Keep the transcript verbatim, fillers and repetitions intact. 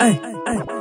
Hey, hey, hey.